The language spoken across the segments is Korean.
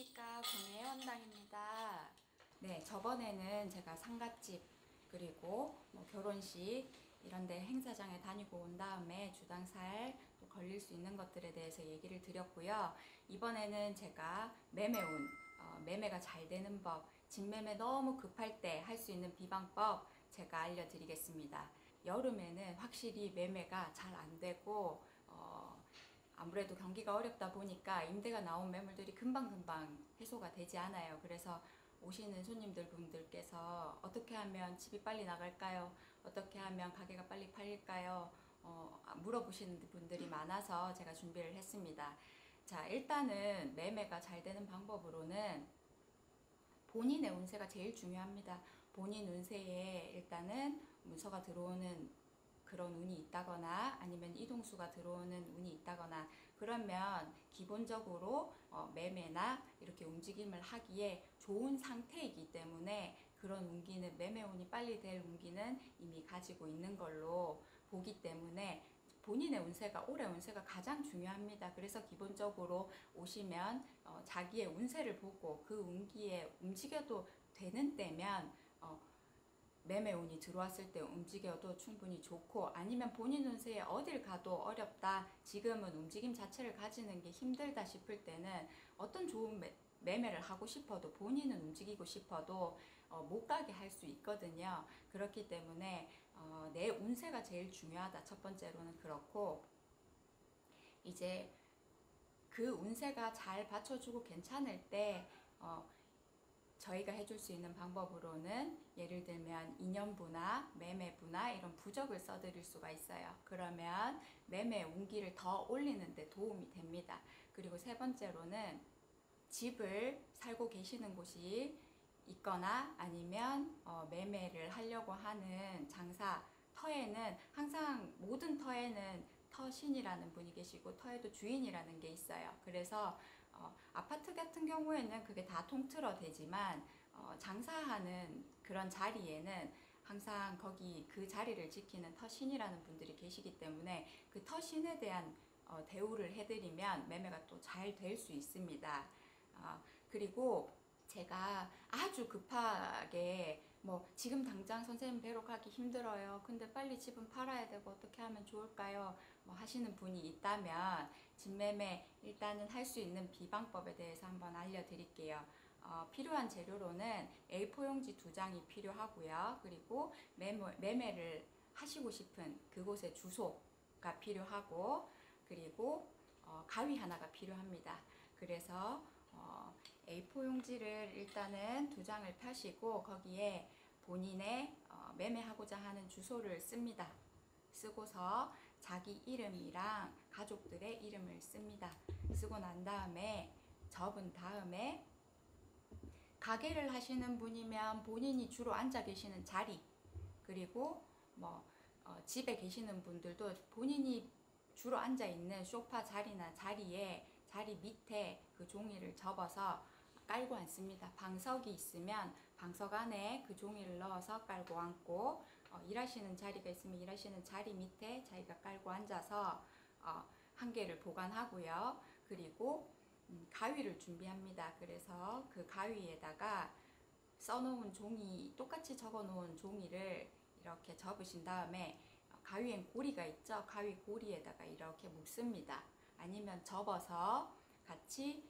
안녕하십니까, 공예원당입니다. 네, 저번에는 제가 상갓집 그리고 뭐 결혼식 이런데 행사장에 다니고 온 다음에 주당살 또 걸릴 수 있는 것들에 대해서 얘기를 드렸고요. 이번에는 제가 매매운, 매매가 잘 되는 법, 집매매 너무 급할 때 할 수 있는 비방법 제가 알려드리겠습니다. 여름에는 확실히 매매가 잘 안 되고 아무래도 경기가 어렵다 보니까 임대가 나온 매물들이 금방금방 해소가 되지 않아요. 그래서 오시는 손님분들께서 어떻게 하면 집이 빨리 나갈까요? 어떻게 하면 가게가 빨리 팔릴까요? 물어보시는 분들이 많아서 제가 준비를 했습니다. 자, 일단은 매매가 잘 되는 방법으로는 본인의 운세가 제일 중요합니다. 본인 운세에 일단은 문서가 들어오는 그런 운이 있다거나 아니면 이동수가 들어오는 운이 있다거나 그러면 기본적으로 매매나 이렇게 움직임을 하기에 좋은 상태이기 때문에 그런 운기는 매매운이 빨리 될 운기는 이미 가지고 있는 걸로 보기 때문에 본인의 운세가, 올해 운세가 가장 중요합니다. 그래서 기본적으로 오시면 자기의 운세를 보고 그 운기에 움직여도 되는 때면 매매운이 들어왔을 때 움직여도 충분히 좋고, 아니면 본인 운세에 어딜 가도 어렵다, 지금은 움직임 자체를 가지는 게 힘들다 싶을 때는 어떤 좋은 매매를 하고 싶어도 본인은 움직이고 싶어도 못 가게 할 수 있거든요. 그렇기 때문에 내 운세가 제일 중요하다. 첫 번째로는 그렇고, 이제 그 운세가 잘 받쳐주고 괜찮을 때 저희가 해줄 수 있는 방법으로는 예를 들면 인연부나 매매부나 이런 부적을 써드릴 수가 있어요. 그러면 매매 운기를 더 올리는 데 도움이 됩니다. 그리고 세 번째로는 집을 살고 계시는 곳이 있거나 아니면 매매를 하려고 하는 장사, 터에는 항상 모든 터에는 터신이라는 분이 계시고 터에도 주인이라는 게 있어요. 그래서 아파트 같은 경우에는 그게 다 통틀어 되지만 장사하는 그런 자리에는 항상 거기 그 자리를 지키는 터신이라는 분들이 계시기 때문에 그 터신에 대한 대우를 해드리면 매매가 또 잘 될 수 있습니다. 그리고 제가 아주 급하게 뭐 지금 당장 선생님 뵈러 가기 힘들어요. 근데 빨리 집은 팔아야 되고 어떻게 하면 좋을까요? 뭐 하시는 분이 있다면 집매매 일단은 할 수 있는 비방법에 대해서 한번 알려드릴게요. 필요한 재료로는 A4용지 2장이 필요하고요. 그리고 매매를 하시고 싶은 그곳의 주소가 필요하고, 그리고 가위 하나가 필요합니다. 그래서 A4 용지를 일단은 2장을 펴시고 거기에 본인의 매매하고자 하는 주소를 씁니다. 쓰고서 자기 이름이랑 가족들의 이름을 씁니다. 쓰고 난 다음에 접은 다음에, 가게를 하시는 분이면 본인이 주로 앉아 계시는 자리, 그리고 뭐 집에 계시는 분들도 본인이 주로 앉아 있는 소파 자리나 자리 밑에 그 종이를 접어서 깔고 앉습니다. 방석이 있으면 방석 안에 그 종이를 넣어서 깔고 앉고, 일하시는 자리가 있으면 일하시는 자리 밑에 자기가 깔고 앉아서 한 개를 보관하고요. 그리고 가위를 준비합니다. 그래서 그 가위에다가 써놓은 종이, 똑같이 적어놓은 종이를 이렇게 접으신 다음에 가위엔 고리가 있죠. 가위 고리에다가 이렇게 묶습니다. 아니면 접어서 같이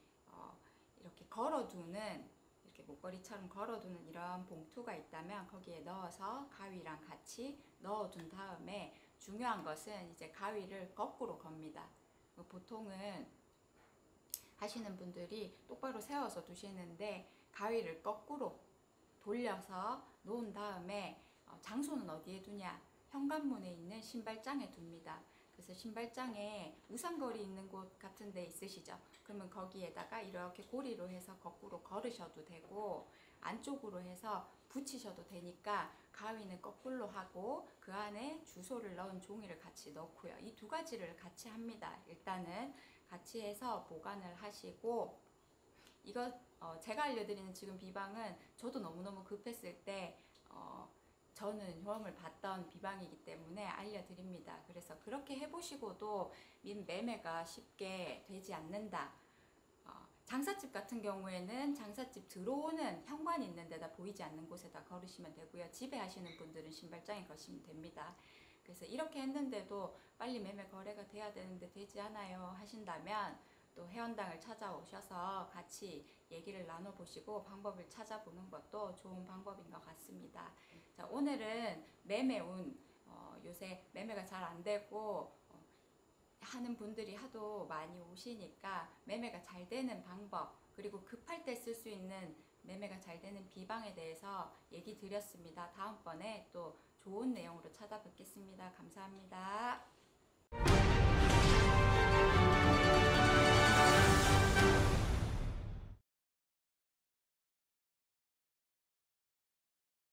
이렇게 걸어두는, 이렇게 목걸이처럼 걸어두는 이런 봉투가 있다면 거기에 넣어서 가위랑 같이 넣어둔 다음에, 중요한 것은 이제 가위를 거꾸로 겁니다. 보통은 하시는 분들이 똑바로 세워서 두시는데 가위를 거꾸로 돌려서 놓은 다음에 장소는 어디에 두냐? 현관문에 있는 신발장에 둡니다. 그래서 신발장에 우산걸이 있는 곳 같은 데 있으시죠? 그러면 거기에다가 이렇게 고리로 해서 거꾸로 걸으셔도 되고 안쪽으로 해서 붙이셔도 되니까 가위는 거꾸로 하고 그 안에 주소를 넣은 종이를 같이 넣고요. 이 두 가지를 같이 합니다. 일단은 같이 해서 보관을 하시고, 이거 제가 알려드리는 지금 비방은 저도 너무너무 급했을 때 저는 경험을 봤던 비방이기 때문에 알려드립니다. 그래서 그렇게 해보시고도 매매가 쉽게 되지 않는다, 장사집 같은 경우에는 장사집 들어오는 현관 있는 데다 보이지 않는 곳에다 걸으시면 되고요. 집에 하시는 분들은 신발장에 거시면 됩니다. 그래서 이렇게 했는데도 빨리 매매 거래가 돼야 되는데 되지 않아요 하신다면 또 회원당을 찾아오셔서 같이 얘기를 나눠보시고 방법을 찾아보는 것도 좋은 방법인 것 같습니다. 자, 오늘은 매매운, 요새 매매가 잘 안되고 하는 분들이 하도 많이 오시니까 매매가 잘 되는 방법, 그리고 급할 때 쓸 수 있는 매매가 잘 되는 비방에 대해서 얘기 드렸습니다. 다음번에 또 좋은 내용으로 찾아뵙겠습니다. 감사합니다.